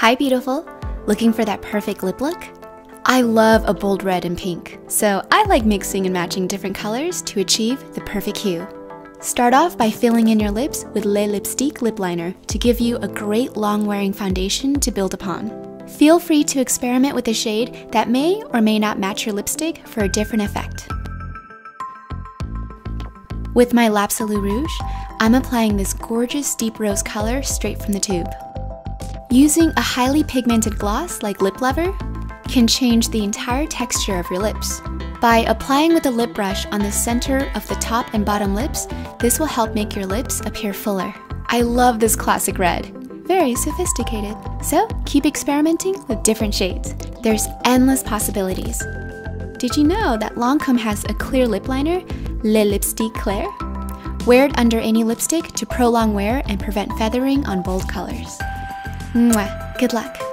Hi beautiful, looking for that perfect lip look? I love a bold red and pink, so I like mixing and matching different colors to achieve the perfect hue. Start off by filling in your lips with Le Lipstique Lip Liner to give you a great long-wearing foundation to build upon. Feel free to experiment with a shade that may or may not match your lipstick for a different effect. With my L'Absolu Rouge, I'm applying this gorgeous deep rose color straight from the tube. Using a highly pigmented gloss like Lip Lover can change the entire texture of your lips. By applying with a lip brush on the center of the top and bottom lips, this will help make your lips appear fuller. I love this classic red. Very sophisticated. So keep experimenting with different shades. There's endless possibilities. Did you know that Lancôme has a clear lip liner, Le Lipstique Clair? Wear it under any lipstick to prolong wear and prevent feathering on bold colors. Mwah! Good luck!